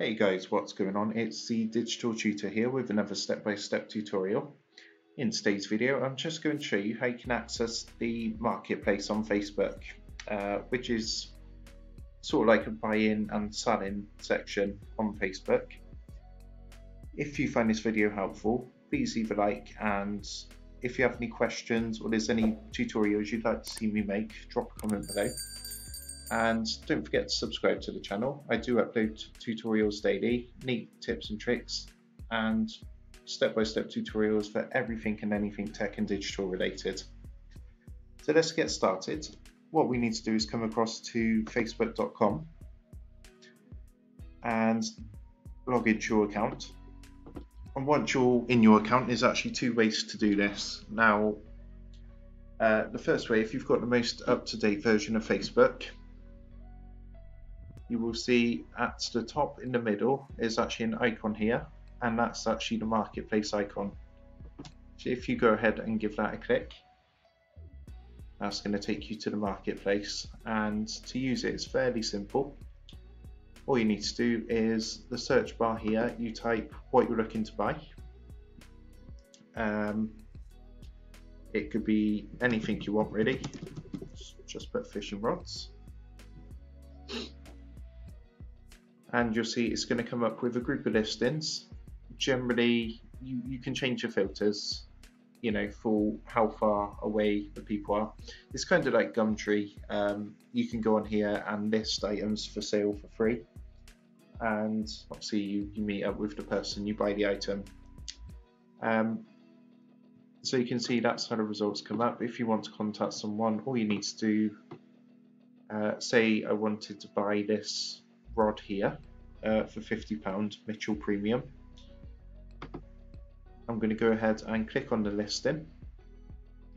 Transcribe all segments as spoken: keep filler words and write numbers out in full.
Hey guys, what's going on? It's the Digital Tutor here with another step-by-step tutorial. In today's video, I'm just going to show you how you can access the marketplace on Facebook, uh, which is sort of like a buy-in and selling section on Facebook. If you find this video helpful, please leave a like, and if you have any questions or there's any tutorials you'd like to see me make, drop a comment below. And don't forget to subscribe to the channel. I do upload tutorials daily, neat tips and tricks, and step-by-step tutorials for everything and anything tech and digital related. So let's get started. What we need to do is come across to facebook dot com and log into your account. And once you're in your account, there's actually two ways to do this. Now, uh, the first way, if you've got the most up-to-date version of Facebook, you will see at the top in the middle is actually an icon here, and that's actually the marketplace icon. So if you go ahead and give that a click, that's going to take you to the marketplace. And to use it, it's fairly simple. All you need to do is the search bar here, you type what you're looking to buy. Um, it could be anything you want really, just put fishing rods. And you'll see it's going to come up with a group of listings. Generally, you, you can change your filters, you know, for how far away the people are. It's kind of like Gumtree. Um, you can go on here and list items for sale for free. And obviously you, you meet up with the person, you buy the item. Um, so you can see that's how the results come up. If you want to contact someone, all you need to do, uh, say I wanted to buy this rod here uh, for fifty pounds Mitchell Premium. I'm going to go ahead and click on the listing.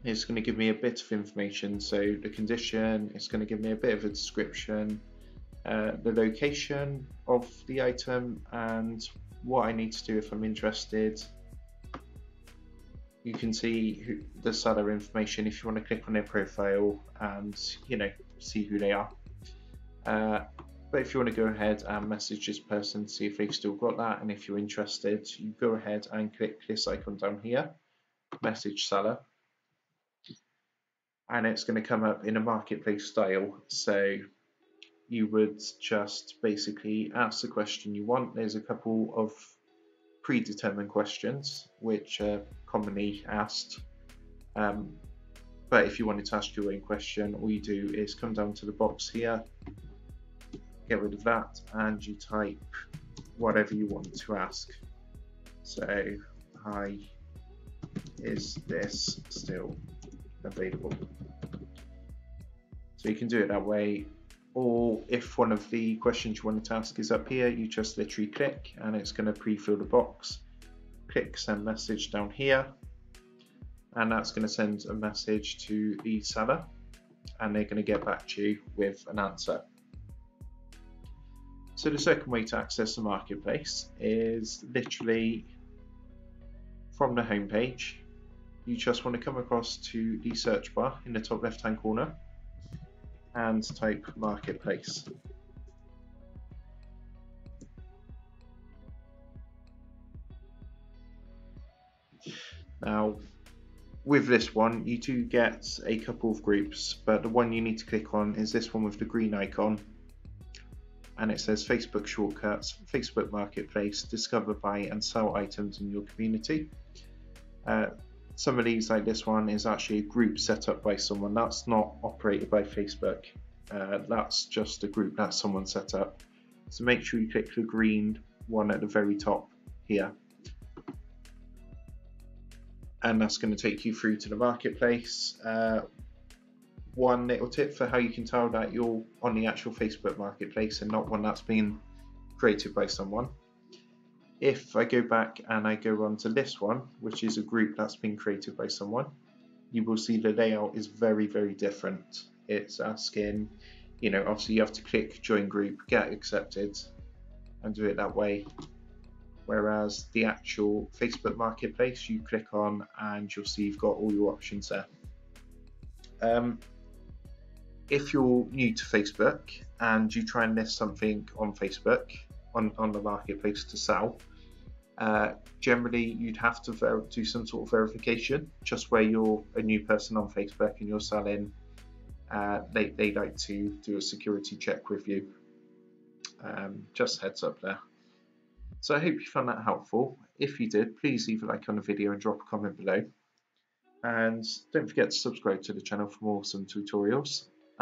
It's going to give me a bit of information, so the condition, it's going to give me a bit of a description, uh, the location of the item and what I need to do if I'm interested. You can see who, the seller information if you want to click on their profile and, you know, see who they are. Uh, But if you want to go ahead and message this person, see if they've still got that, and if you're interested, you go ahead and click this icon down here, message seller, and it's going to come up in a marketplace style. So you would just basically ask the question you want. There's a couple of predetermined questions which are commonly asked, um, but if you wanted to ask your own question, all you do is come down to the box here, get rid of that, and you type whatever you want to ask. So, hi, is this still available? So you can do it that way, or if one of the questions you wanted to ask is up here, you just literally click and it's going to pre-fill the box. Click send message down here, and that's going to send a message to the seller, and they're going to get back to you with an answer. So the second way to access the marketplace is literally from the home page. You just want to come across to the search bar in the top left hand corner and type marketplace. Now with this one you do get a couple of groups, but the one you need to click on is this one with the green icon. And it says Facebook Shortcuts, Facebook Marketplace, discover, buy and sell items in your community. Uh, some of these, like this one, is actually a group set up by someone. That's not operated by Facebook. Uh, that's just a group that someone set up. So make sure you click the green one at the very top here. And that's going to take you through to the marketplace. Uh, One little tip for how you can tell that you're on the actual Facebook marketplace and not one that's been created by someone. If I go back and I go on to this one, which is a group that's been created by someone, you will see the layout is very, very different. It's asking, you know, obviously you have to click join group, get accepted, and do it that way. Whereas the actual Facebook marketplace, you click on and you'll see you've got all your options there. Um, If you're new to Facebook and you try and list something on Facebook, on, on the marketplace to sell. Uh, generally, you'd have to do some sort of verification. Just where you're a new person on Facebook and you're selling, uh, they, they like to do a security check with you. Um, just heads up there. So I hope you found that helpful. If you did, please leave a like on the video and drop a comment below. And don't forget to subscribe to the channel for more awesome tutorials.